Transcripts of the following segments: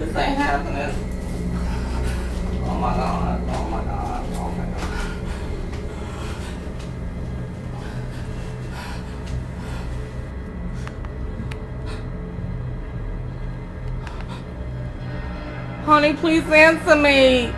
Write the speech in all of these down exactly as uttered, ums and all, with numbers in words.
This ain't happening. Oh my God. Oh my God. Oh my God. Honey, please answer me.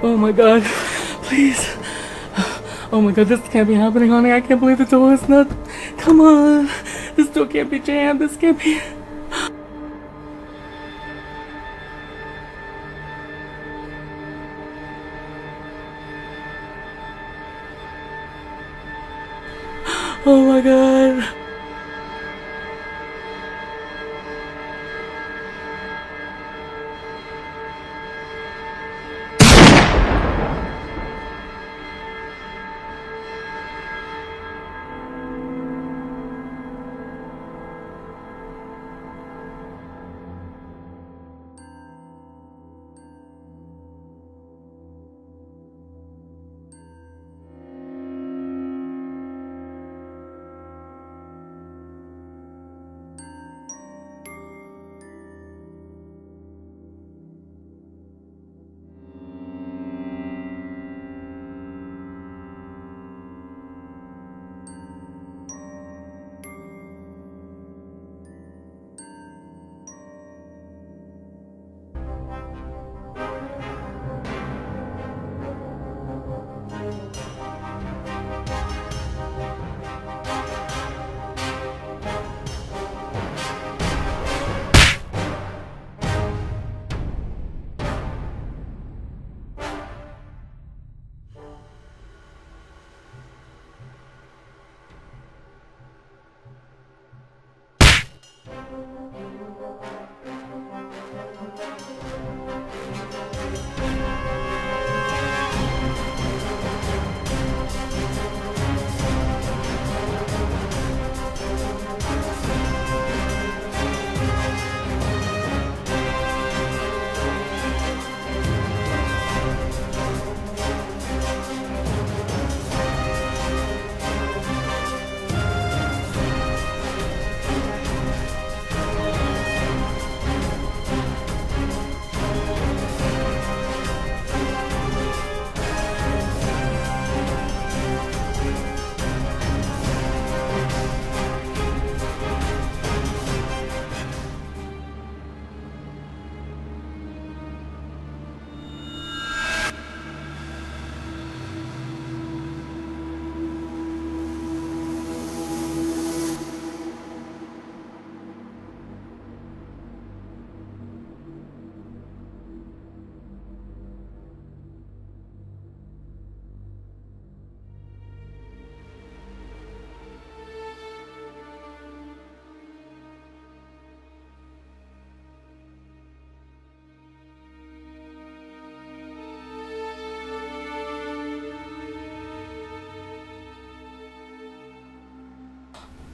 Oh my God, please. Oh my God, this can't be happening, honey. I can't believe the door is not. Come on. This door can't be jammed. This can't be. Oh my God.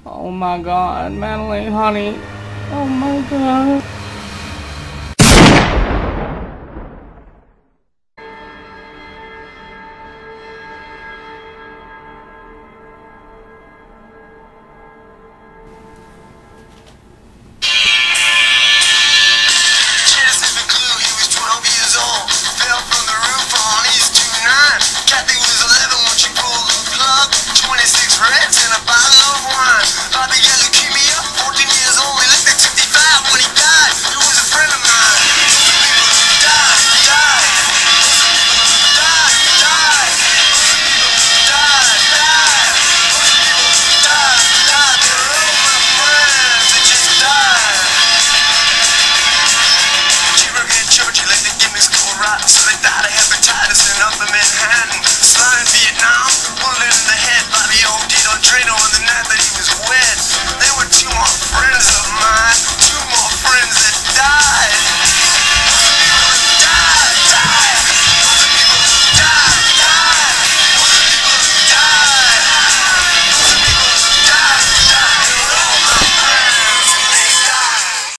Oh my God, Madalaine, honey. Oh my God.